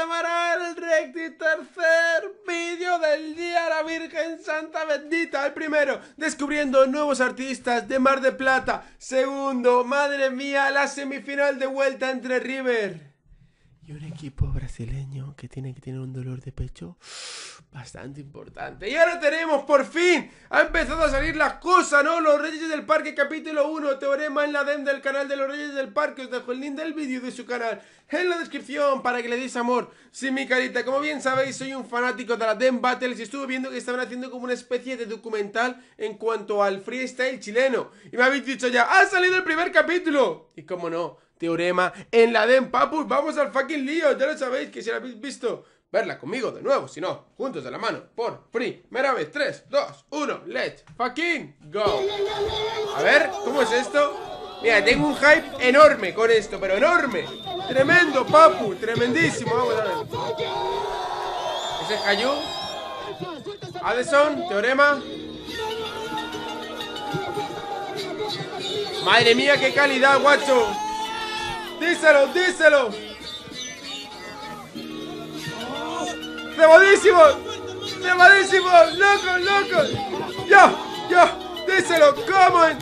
a Maralred y tercer vídeo del día, la Virgen Santa Bendita. El primero, descubriendo nuevos artistas de Mar de Plata. Segundo, madre mía, la semifinal de vuelta entre River y un equipo brasileño que tiene que tener un dolor de pecho bastante importante. Y ahora tenemos, por fin, ha empezado a salir las cosas, ¿no? Los Reyes del Parque, capítulo 1, Teorema en la DEM del canal de Los Reyes del Parque. Os dejo el link del vídeo de su canal en la descripción para que le deis amor. Sí, mi carita, como bien sabéis, soy un fanático de la DEM Battles y estuve viendo que estaban haciendo como una especie de documental en cuanto al freestyle chileno. Y me habéis dicho ya, ¡ha salido el primer capítulo! Y cómo no, Teorema en la DEM, papus, vamos al fucking lío. Ya lo sabéis, que si la habéis visto, verla conmigo de nuevo, si no, juntos de la mano, por primera vez. 3, 2, 1, let's fucking go. A ver, ¿cómo es esto? Mira, tengo un hype enorme con esto, pero enorme. Tremendo, papu, tremendísimo. Vamos a ver. Ese es Cayu, Addison, Teorema. Madre mía, qué calidad, guacho. Díselo, díselo. ¡Tremadísimos! ¡Tremadísimos! ¡Locos, locos! ¡Yo! ¡Yo! ¡Díselo! ¡Comen!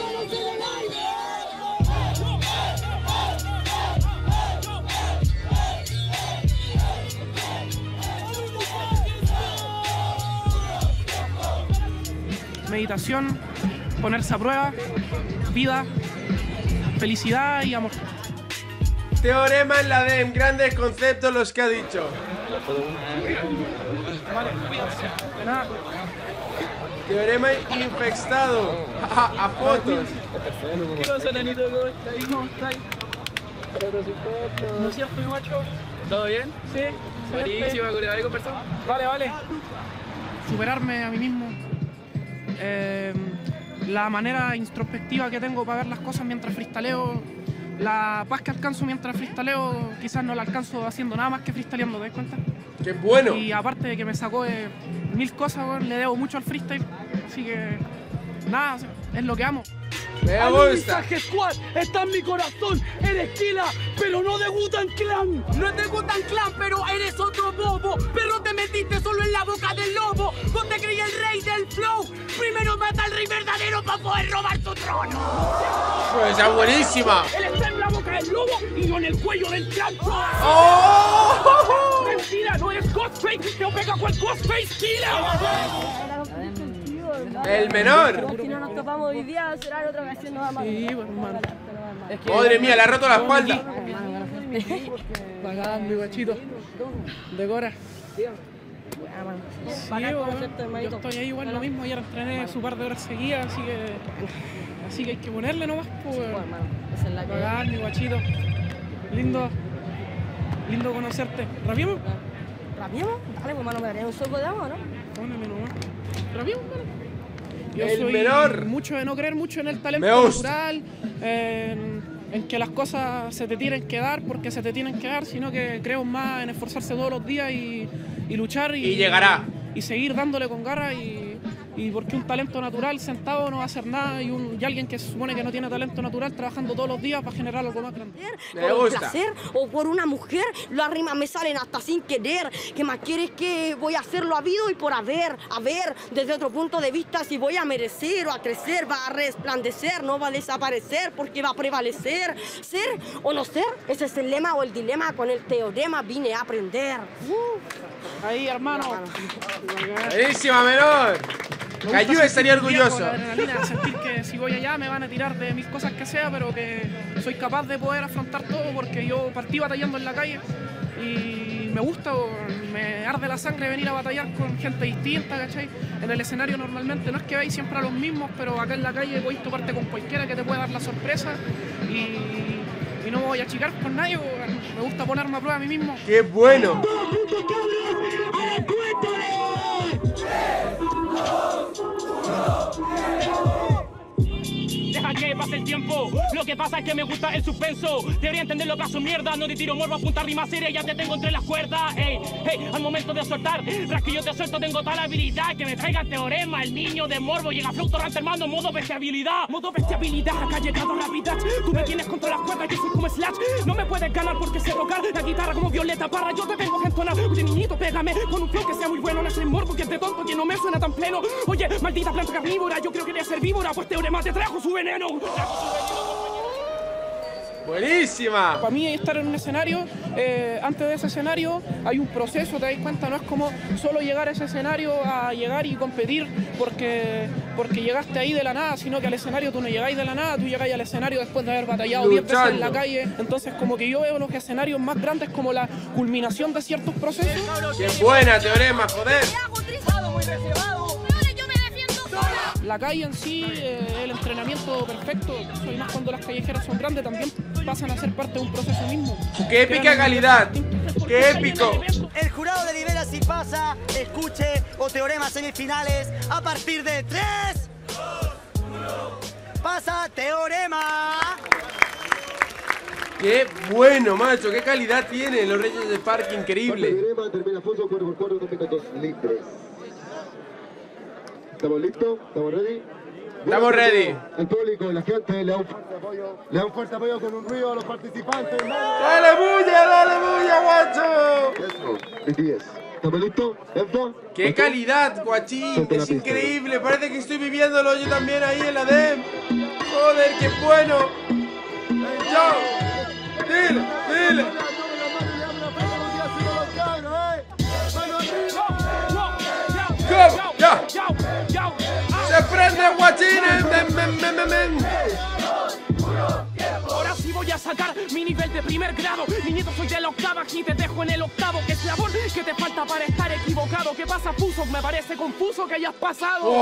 Meditación, ponerse a prueba, vida, felicidad y amor. Teorema en la DEM, grandes conceptos los que ha dicho. Teorema infectado a fotos. ¿Qué pasa, nanito? ¿Cómo estáis? ¿Cómo estáis? ¿No seas muy macho? ¿Todo bien? Sí. Buenísima, curiosidad de conversar. Vale, vale. Superarme a mí mismo. La manera introspectiva que tengo para ver las cosas mientras freestaleo. La paz que alcanzo mientras freestaleo, quizás no la alcanzo haciendo nada más que freestaleando, ¿te das cuenta? ¡Qué bueno! Y aparte de que me sacó de mil cosas, bueno, le debo mucho al freestyle, así que nada, es lo que amo. ¡Me gusta! Squad, está en mi corazón, eres Kila, pero no de Wu-Tang Clan. No es de Wu-Tang Clan, pero eres otro bobo. Pero te metiste solo en la boca del lobo. Vos te creí el rey del flow. Primero mata al rey verdadero para poder robar tu trono. ¡Esa es buenísima! Él está en la boca del lobo y no en el cuello del clan. ¡Oh! ¡Mentira! ¡No eres Ghostface! ¡Te pega con el Ghostface, Kila! El menor. Si no nos topamos hoy día, será en otra ocasión, no va mal. Sí, hermano. Madre mía, le ha roto la espalda. Bacán, mi guachito. Decora. Sí, yo estoy ahí igual lo mismo, ayer entrené su par de horas seguidas, así que hay que ponerle nomás, pues. Bacán, mi guachito. Lindo. Lindo conocerte. ¿Rapiemos? ¿Rapiemos? Dale, pues, mano, me daría un soco de agua, ¿no? Póneme nomás. ¿Rapiemos, mano? Yo soy menor. Mucho de no creer mucho en el talento natural, en que las cosas se te tienen que dar porque se te tienen que dar, sino que creo más en esforzarse todos los días y luchar. Y llegará. Y seguir dándole con garra y porque un talento natural sentado no va a hacer nada y alguien que se supone que no tiene talento natural trabajando todos los días para generar algo más grande. Me gusta. Por un placer o por una mujer, las rimas me salen hasta sin querer. ¿Qué más quieres que voy a hacerlo habido y por haber? A ver, desde otro punto de vista, si voy a merecer o a crecer, va a resplandecer, no va a desaparecer porque va a prevalecer. Ser o no ser, ese es el lema o el dilema. Con el teorema vine a aprender. Ahí, hermano. Buenísima, menor. Cayu estaría orgulloso. La adrenalina, sentir que si voy allá me van a tirar de mis cosas que sea, pero que soy capaz de poder afrontar todo porque yo partí batallando en la calle y me gusta, me arde la sangre venir a batallar con gente distinta, ¿cachai? En el escenario normalmente no es que veáis siempre a los mismos, pero acá en la calle podéis toparte con cualquiera que te pueda dar la sorpresa y no me voy a achicar con nadie, me gusta ponerme a prueba a mí mismo. ¡Qué bueno! pasa el tiempo. Lo que pasa es que me gusta el suspenso. Debería entender lo que hace mierda. No te tiro morbo, apunta rima seria, ya te tengo entre las cuerdas. Hey, hey, al momento de soltar, tras que yo te suelto, tengo tal habilidad que me traiga Teorema, el niño de morbo. Llega flauto rantermando, modo bestiabilidad. Modo bestiabilidad, acá ha llegado la vida. Tú me tienes contra las cuerdas, yo soy como Slash. No me puedes ganar porque sé tocar la guitarra como Violeta Parra. Yo te vengo a entonar. Oye, niñito, pégame con un flow que sea muy bueno. No es el morbo que es de tonto, que no me suena tan pleno. Oye, maldita planta carnívora, yo creo que eres herbívora, pues Teorema te trajo su veneno. Buenísima. Para mí estar en un escenario, antes de ese escenario hay un proceso, te das cuenta, no es como solo llegar a ese escenario a llegar y competir porque llegaste ahí de la nada, sino que al escenario tú no llegáis de la nada, tú llegáis al escenario después de haber batallado 10 veces en la calle. Entonces como que yo veo los escenarios más grandes como la culminación de ciertos procesos. ¡Qué buena, Teorema, joder! La calle en sí, el entrenamiento perfecto, y más cuando las callejeras son grandes también pasan a ser parte de un proceso mismo. ¡Qué épica calidad! ¡Qué épico! El jurado delibera si pasa, escuche o Teorema semifinales a partir de 3, 2, 1. ¡Pasa Teorema! ¡Qué bueno, macho! ¡Qué calidad tiene Los Reyes del Parque! ¡Increíble! Teorema termina fuso 4x4, 2 minutos libres. ¿Estamos listos? ¿Estamos ready? Estamos ready. El público, la gente le da un fuerte apoyo. Le da un fuerte apoyo con un ruido a los participantes. Dale bulla, guacho! Eso, 10. ¿Estamos listos? ¿Esto? ¡Qué calidad, guachín! Es increíble, parece que estoy viviéndolo yo también ahí en la DEM. ¡Joder, qué bueno! ¡Chao! ¡Dile, dile! ¡Go! ¡Ya! ¡Se prende, guachines! ¡Men! Ahora sí voy a sacar mi nivel de primer grado. Niñito, soy de la octava, aquí te dejo en el octavo. ¿Qué labor que te falta para estar equivocado? ¿Qué pasa, Puso? Me parece confuso que hayas pasado.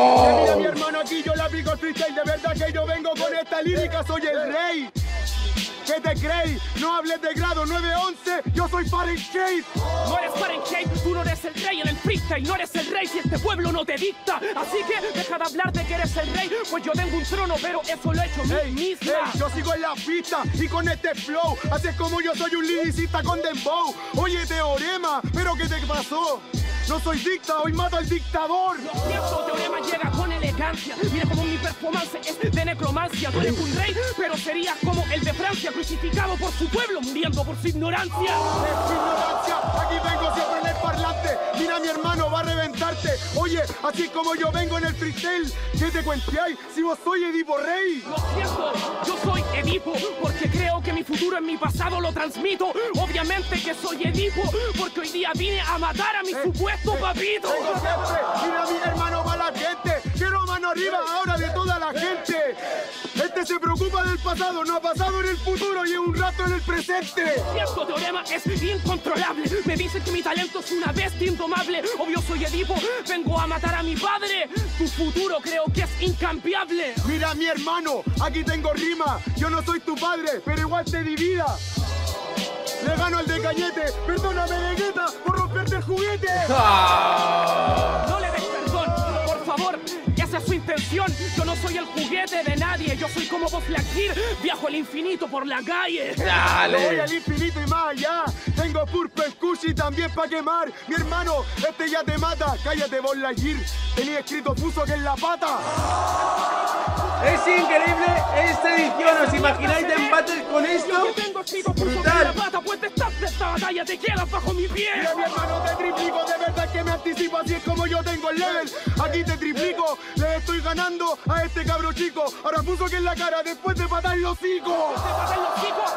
Mira, mi hermano, aquí yo la pico freestyle. De verdad que yo vengo con esta lírica, soy el rey. ¿Qué te crees? No hables de grado 9-11, yo soy Fallen Shade. No eres Fallen Shade, tú no eres el rey en el freestyle. No eres el rey si este pueblo no te dicta. Así que deja de hablar de que eres el rey, pues yo tengo un trono, pero eso lo he hecho misma. Yo sigo en la pista y con este flow, así es como yo soy un lyricista con dembow. Oye, Teorema, ¿pero qué te pasó? No soy dicta, hoy mato al dictador. Lo siento, Teorema llega con elegancia. Mira como mi performance es de necromancia. Tú eres un rey, pero serías como el de Francia, crucificado por su pueblo, muriendo por su ignorancia. Es su ignorancia, aquí vengo siempre en el parlante. Mira, mi hermano, va a reventarte. Oye, así como yo vengo en el freestyle, ¿qué te cuenteáis si vos soy Edipo Rey? Lo siento, yo soy Edipo, porque creo que mi futuro en mi pasado lo transmito. Obviamente que soy Edipo, porque hoy día vine a matar a mi supuesto. Papito, mira mi hermano para la gente. Quiero mano arriba ahora de toda la gente. Este se preocupa del pasado, no ha pasado en el futuro y es un rato en el presente. Cierto, Teorema es incontrolable. Me dice que mi talento es una bestia indomable. Obvio soy Edipo, vengo a matar a mi padre. Tu futuro creo que es incambiable. Mira mi hermano, aquí tengo rima. Yo no soy tu padre, pero igual te divida. Le gano al de Cañete, perdóname Vegeta por romperte el juguete. No le des perdón, por favor, esa es su intención. Yo no soy el juguete de nadie, yo soy como vos, Flaquir, viajo al infinito por la calle. Dale. Voy al infinito y más allá, tengo Purple Cushy también pa' quemar. Mi hermano, este ya te mata, cállate vos, Laguir, tenía escrito Puso que en la pata. Es increíble esta edición, ¿os imagináis de empates con esto? ¡Brutal! Mira mi hermano, te triplico, de verdad que me anticipo, así es como yo tengo el level. Aquí te triplico, le estoy ganando a este cabro chico. Ahora Puso que en la cara, después de patar los hocicos.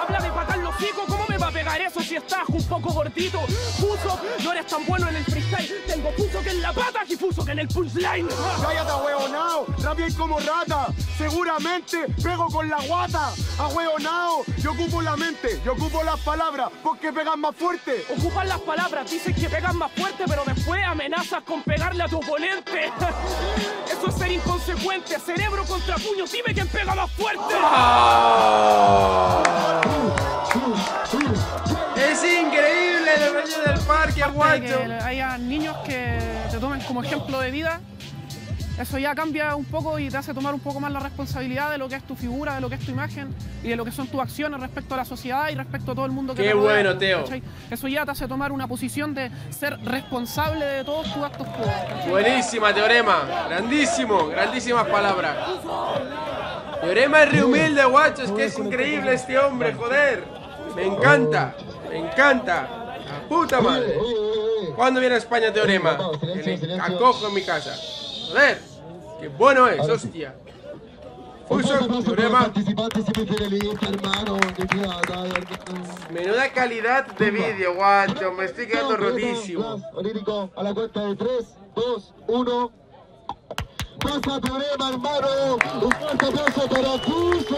Habla de patar los hocicos, ¿cómo me va a pegar eso si estás un poco gordito? Puso, no eres tan bueno en el freestyle, tengo Puso que en la pata y Puso que en el punchline. Cállate, huevonao, rapié como rata. Seguramente pego con la guata. Ahueonao, yo ocupo la mente, yo ocupo las palabras, porque pegan más fuerte. Ocupan las palabras, dicen que pegan más fuerte, pero después amenazas con pegarle a tu oponente. Eso es ser inconsecuente, cerebro contra puño, dime quién pega más fuerte. Es increíble el Viña del Parque, guacho. Que hayan niños que te tomen como ejemplo de vida. eso ya cambia un poco y te hace tomar un poco más la responsabilidad de lo que es tu figura, de lo que es tu imagen y de lo que son tus acciones respecto a la sociedad y respecto a todo el mundo que te rodea. ¡Qué bueno, Teo! ¿Cachai? Eso ya te hace tomar una posición de ser responsable de todos tus actos públicos. Buenísima, Teorema. Grandísimo, grandísimas palabras. Teorema es re humilde, guacho. Es que es increíble este hombre, joder. Me encanta, me encanta. La puta madre. ¿Cuándo viene a España, Teorema? Que le acojo en mi casa. Joder, qué bueno es, hostia. Fuso, Teorema. Menuda calidad de vídeo, guacho. Me estoy quedando rotísimo. A la cuenta de 3, 2, 1. ¡Pasa, Teorema, hermano! ¡Un fuerte aplauso para Fuso!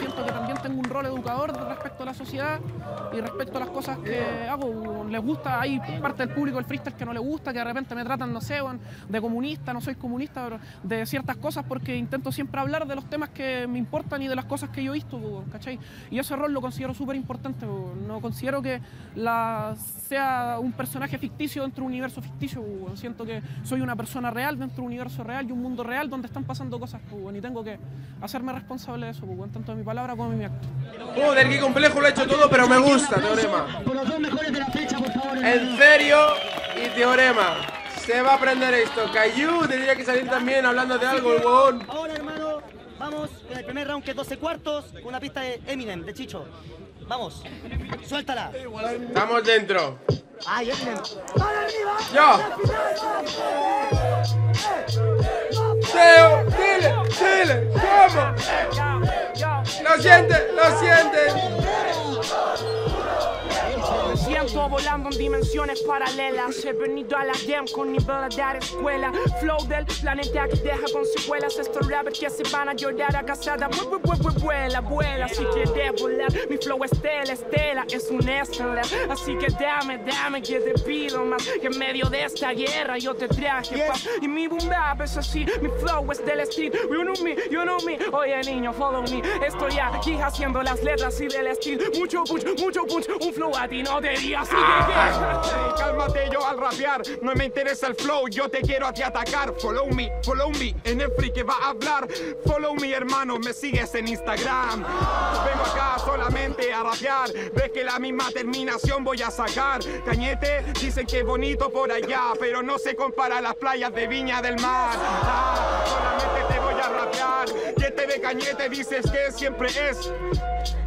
Siento que también tengo un rol educador respecto a la sociedad y respecto a las cosas que hago. Les gusta, hay parte del público, el freestyle, que no le gusta, que de repente me tratan, no sé, de comunista, no soy comunista, pero de ciertas cosas, porque intento siempre hablar de los temas que me importan y de las cosas que yo he visto, ¿cachai? Y ese rol lo considero súper importante. No considero que sea un personaje ficticio dentro de un universo ficticio. Siento que soy una persona real dentro de un universo real y un mundo real donde están pasando cosas, y tengo que hacerme responsable de eso, tanto de mi palabra como de mi acto. Joder, qué complejo, lo he hecho todo, pero me gusta, Teorema. Por los dos mejores de la fecha, por favor. En serio y Teorema. Se va a aprender esto. Cayu tendría que salir también hablando de algo, el huevón. Ahora, hermano, vamos en el primer round, que es 12 cuartos, con una pista de Eminem, de Chicho. Vamos, suéltala. Estamos dentro. ¡Ay, Eminem! ¡Yo! ¡Teo! ¡Dile! ¡Dile! ¡Cómo! ¡Lo sientes! ¡Lo sientes! Siento volando en dimensiones paralelas. He venido a la DEM con nivel de dar escuela. Flow del planeta que deja con secuelas. Estos rappers que se van a llorar a casada. Vuela, vuela, si quieres volar. Mi flow estela, estela, es un estelar. Así que dame que te pido más. Que en medio de esta guerra yo te traje paz. Y mi boom bap es así, mi flow es del street. You know me, oye niño, follow me. Estoy aquí haciendo las letras y del estilo. Mucho punch, un flow a ti no te di, así que cálmate yo al rapear, no me interesa el flow, yo te quiero a ti atacar. Follow me, en el free que va a hablar. Follow me, hermano, me sigues en Instagram. Vengo acá solamente a rapear, ves que la misma terminación voy a sacar. Cañete, dicen que es bonito por allá, pero no se compara a las playas de Viña del Mar. Solamente te voy a rapear, y este de Cañete dices que siempre es.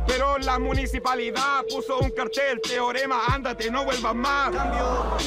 Pero la municipalidad puso un cartel, Teorema, ándate, no vuelvas más.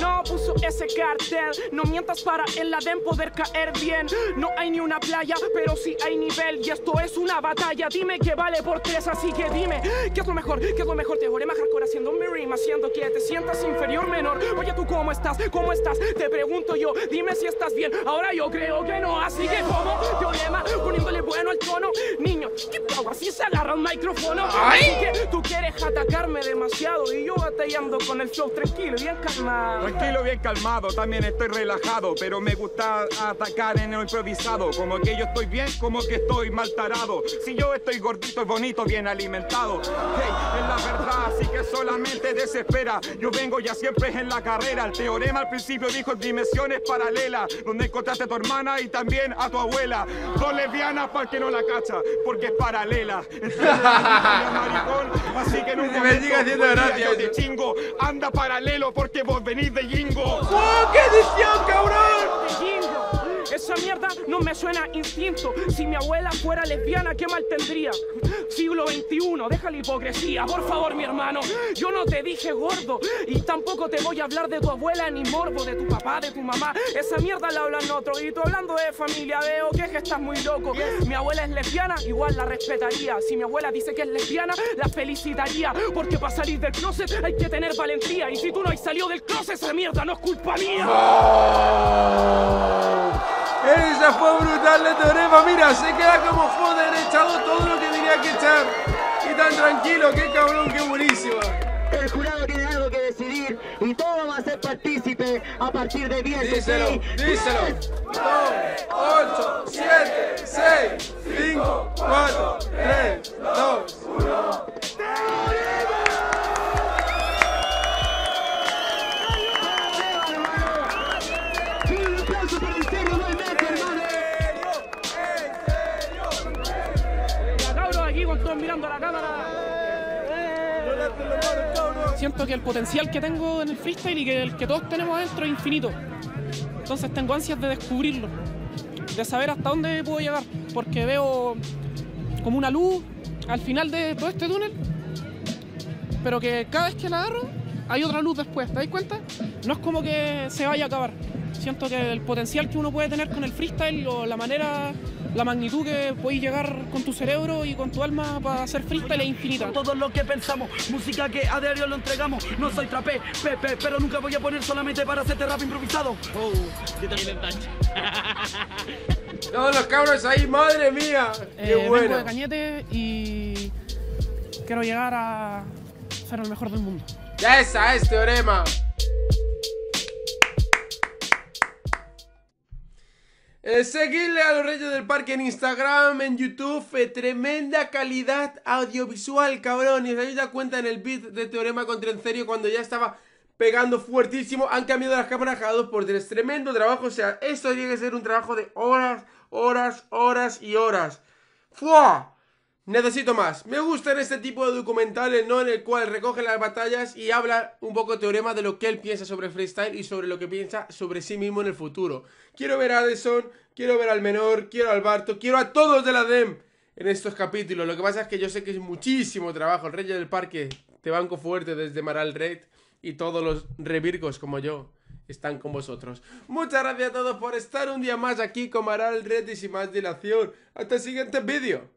No puso ese cartel, no mientas para en la DEM poder caer bien. No hay ni una playa, pero sí hay nivel y esto es una batalla. Dime que vale por tres, así que dime, ¿qué es lo mejor? ¿Qué es lo mejor? Teorema hardcore haciendo mi rima, haciendo que te sientas inferior, menor. Oye, ¿tú cómo estás? ¿Cómo estás? Te pregunto yo, dime si estás bien. Ahora yo creo que no, así que como Teorema, poniéndole bueno al tono. Niño, ¿qué pago? Así se agarra un micrófono. Así que tú quieres atacarme demasiado y yo batallando con el show tranquilo, bien calmado. Tranquilo, bien calmado, también estoy relajado, pero me gusta atacar en lo improvisado. Como que yo estoy bien, como que estoy mal tarado. Si yo estoy gordito, es bonito, bien alimentado. Hey, es la verdad, así que solamente desespera. Yo vengo ya siempre en la carrera. El Teorema al principio dijo dimensiones paralelas, donde encontraste a tu hermana y también a tu abuela. Dos lesbianas para que no la cacha, porque es paralela. Maricón, así que nunca me sigue haciendo gracia. Yo te chingo, anda paralelo porque vos venís de jingo. ¡Oh, qué edición, cabrón! Esa mierda no me suena instinto. Si mi abuela fuera lesbiana, ¿qué mal tendría? Siglo XXI, deja la hipocresía. Por favor, mi hermano, yo no te dije gordo. Y tampoco te voy a hablar de tu abuela, ni morbo, de tu papá, de tu mamá. Esa mierda la hablan otros. Y tú hablando de familia, veo que es que estás muy loco. Mi abuela es lesbiana, igual la respetaría. Si mi abuela dice que es lesbiana, la felicitaría. Porque para salir del closet hay que tener valentía. Y si tú no has salido del closet, esa mierda no es culpa mía. Oh. Esa fue brutal de Teorema, mira, se queda como joder, echado todo lo que tenía que echar. Y tan tranquilo, qué cabrón, qué buenísimo. El jurado tiene algo que decidir y todo va a ser partícipe a partir de 10. Díselo, díselo. 10, 9, 8, 7, 6, 5, 4, 3, 2, 1. ¡Teorema! ¡Teorema, hermano! ¡Un aplauso para el serio, no hay menos! siento que el potencial que tengo en el freestyle y que el que todos tenemos adentro es infinito. Entonces tengo ansias de descubrirlo, de saber hasta dónde puedo llegar, porque veo como una luz al final de todo este túnel, pero que cada vez que la agarro hay otra luz después, ¿te das cuenta? No es como que se vaya a acabar. Siento que el potencial que uno puede tener con el freestyle o la manera, la magnitud que podéis llegar con tu cerebro y con tu alma para hacer freestyle es infinita. Todo lo que pensamos, música que a diario lo entregamos. No soy trapé, pepe, pero nunca voy a poner solamente para hacerte rap improvisado. Oh, yo también engancho. Todos los cabros ahí, madre mía. Qué bueno. Vengo de Cañete y quiero llegar a ser el mejor del mundo. Ya esa es Teorema. Seguidle a Los Reyes del Parque en Instagram, en YouTube, tremenda calidad audiovisual, cabrón. Y os dais cuenta en el beat de Teorema contra En Serio cuando ya estaba pegando fuertísimo. Han cambiado las cámaras cada 2×3, tremendo trabajo. O sea, esto tiene que ser un trabajo de horas y horas. ¡Fua! Necesito más. Me gustan este tipo de documentales, ¿no? En el cual recogen las batallas y habla un poco Teorema de lo que él piensa sobre el freestyle y sobre lo que piensa sobre sí mismo en el futuro. Quiero ver a Addison, quiero ver al menor, quiero al Barto, quiero a todos de la DEM en estos capítulos. Lo que pasa es que yo sé que es muchísimo trabajo. El Rey del Parque, te banco fuerte desde Maralred, y todos los revirgos como yo están con vosotros. Muchas gracias a todos por estar un día más aquí con Maralred y sin más dilación. Hasta el siguiente vídeo.